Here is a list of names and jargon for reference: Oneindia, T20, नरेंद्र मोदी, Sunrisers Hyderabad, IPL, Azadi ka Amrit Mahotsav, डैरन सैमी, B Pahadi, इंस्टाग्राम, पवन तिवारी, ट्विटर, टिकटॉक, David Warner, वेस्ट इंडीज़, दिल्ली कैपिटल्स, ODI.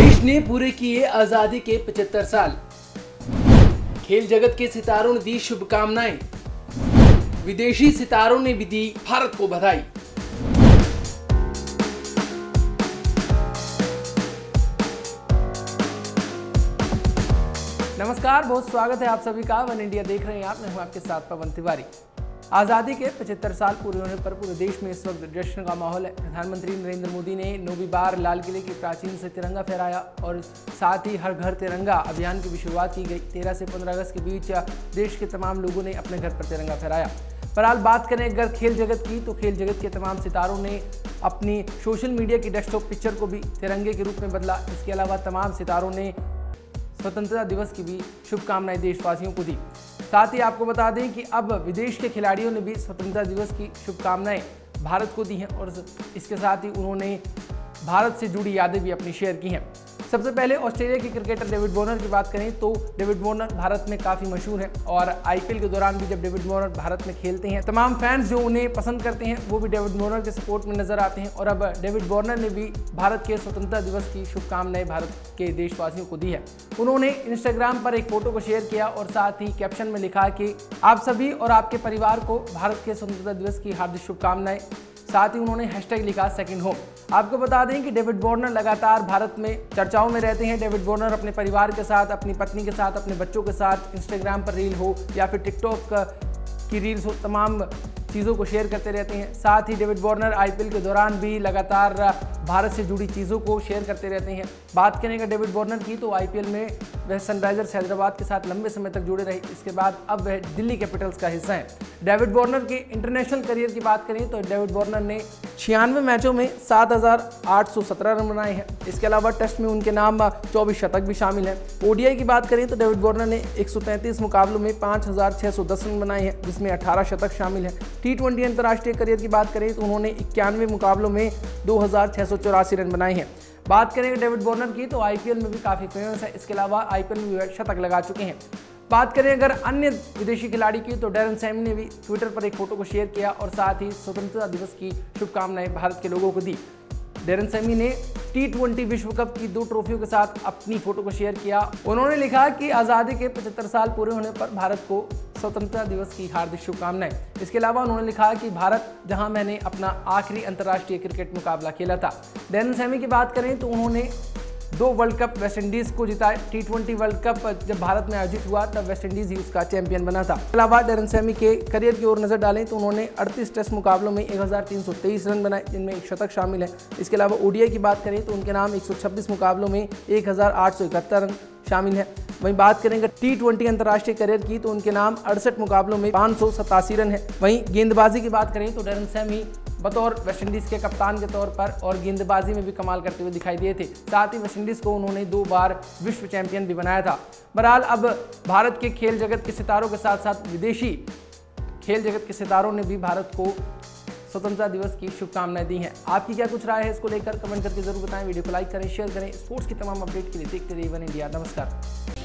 देश ने पूरे किए आजादी के 75 साल। खेल जगत के सितारों ने दी शुभकामनाएं, विदेशी सितारों ने भी दी भारत को बधाई। नमस्कार, बहुत स्वागत है आप सभी का वन इंडिया देख रहे हैं आप। मैं हूं आपके साथ पवन तिवारी। आज़ादी के 75 साल पूरे होने पर पूरे देश में इस वक्त जश्न का माहौल है। प्रधानमंत्री नरेंद्र मोदी ने 9वीं बार लाल किले की प्राचीन से तिरंगा फहराया और साथ ही हर घर तिरंगा अभियान की भी शुरुआत की गई। 13 से 15 अगस्त के बीच देश के तमाम लोगों ने अपने घर पर तिरंगा फहराया। बहरहाल बात करें अगर खेल जगत की, तो खेल जगत के तमाम सितारों ने अपनी सोशल मीडिया की डेस्कटॉप पिक्चर को भी तिरंगे के रूप में बदला। इसके अलावा तमाम सितारों ने स्वतंत्रता दिवस की भी शुभकामनाएं देशवासियों को दी। साथ ही आपको बता दें कि अब विदेश के खिलाड़ियों ने भी स्वतंत्रता दिवस की शुभकामनाएं भारत को दी हैं और इसके साथ ही उन्होंने भारत से जुड़ी यादें भी अपनी शेयर की हैं। सबसे पहले ऑस्ट्रेलिया के क्रिकेटर डेविड वॉर्नर की बात करें तो डेविड वॉर्नर भारत में काफ़ी मशहूर हैं और IPL के दौरान भी जब डेविड वॉर्नर भारत में खेलते हैं, तमाम फैंस जो उन्हें पसंद करते हैं वो भी डेविड वॉर्नर के सपोर्ट में नजर आते हैं। और अब डेविड वॉर्नर ने भी भारत के स्वतंत्रता दिवस की शुभकामनाएं भारत के देशवासियों को दी है। उन्होंने इंस्टाग्राम पर एक फोटो को शेयर किया और साथ ही कैप्शन में लिखा कि आप सभी और आपके परिवार को भारत के स्वतंत्रता दिवस की हार्दिक शुभकामनाएं। साथ ही उन्होंने हैशटैग लिखा सेकंड होम। आपको बता दें कि डेविड वॉर्नर लगातार भारत में चर्चाओं में रहते हैं। डेविड वॉर्नर अपने परिवार के साथ, अपनी पत्नी के साथ, अपने बच्चों के साथ इंस्टाग्राम पर रील हो या फिर टिकटॉक की रील्स हो, तमाम चीज़ों को शेयर करते रहते हैं। साथ ही डेविड वॉर्नर IPL के दौरान भी लगातार भारत से जुड़ी चीज़ों को शेयर करते रहते हैं। बात करें अगर डेविड वॉर्नर की तो IPL में वह सनराइजर्स हैदराबाद के साथ लंबे समय तक जुड़े रहे। इसके बाद अब वह दिल्ली कैपिटल्स का हिस्सा है। डेविड वॉर्नर के इंटरनेशनल करियर की बात करें तो डेविड वॉर्नर ने 96 मैचों में 7,817 रन बनाए हैं। इसके अलावा टेस्ट में उनके नाम 24 शतक भी शामिल हैं। ODI की बात करें तो डेविड वॉर्नर ने 133 मुकाबलों में 5,610 रन बनाए हैं, जिसमें 18 शतक शामिल हैं। T20 अंतर्राष्ट्रीय करियर की बात करें तो उन्होंने 91 मुकाबलों में 2,684 रन बनाए हैं। बात करें डेविड वॉर्नर की तो IPL में भी काफ़ी फेमस है। इसके अलावा IPL में भी शतक लगा चुके हैं। बात करें अगर अन्य विदेशी खिलाड़ी की तो डैरन सैमी ने भी ट्विटर पर एक फोटो को शेयर किया और साथ ही स्वतंत्रता दिवस की शुभकामनाएं भारत के लोगों को दी। डैरन सैमी ने T20 विश्व कप की 2 ट्रॉफियों के साथ अपनी फोटो को शेयर किया। उन्होंने लिखा कि आज़ादी के 75 साल पूरे होने पर भारत को स्वतंत्रता दिवस की हार्दिक शुभकामनाएं। इसके अलावा उन्होंने लिखा कि भारत, जहां मैंने अपना आखिरी अंतर्राष्ट्रीय क्रिकेट मुकाबला खेला था। डैरन सैमी की बात करें तो उन्होंने 2 वर्ल्ड कप वेस्ट इंडीज़ को जिताए। T20 वर्ल्ड कप जब भारत में आयोजित हुआ तब वेस्ट इंडीज़ ही उसका चैंपियन बना था। इसके अलावा डैरन सैमी के करियर की ओर नजर डालें तो उन्होंने 38 टेस्ट मुकाबलों में 1,323 रन बनाए, जिनमें 1 शतक शामिल है। इसके अलावा ODI की बात करें तो उनके नाम 126 मुकाबलों में 1,871 रन शामिल है। वहीं बात करेंगे T20 अंतर्राष्ट्रीय करियर की तो उनके नाम 68 मुकाबलों में 587 रन है। वहीं गेंदबाजी की बात करें तो डैरन सैमी बतौर वेस्टइंडीज़ के कप्तान के तौर पर और गेंदबाजी में भी कमाल करते हुए दिखाई दिए थे। साथ ही वेस्टइंडीज़ को उन्होंने 2 बार विश्व चैंपियन भी बनाया था। बहरहाल अब भारत के खेल जगत के सितारों के साथ साथ विदेशी खेल जगत के सितारों ने भी भारत को स्वतंत्रता दिवस की शुभकामनाएं दी हैं। आपकी क्या कुछ राय है इसको लेकर कमेंट करके जरूर बताएं। वीडियो को लाइक करें, शेयर करें। स्पोर्ट्स की तमाम अपडेट के लिए देखते रहिए वन इंडिया। नमस्कार।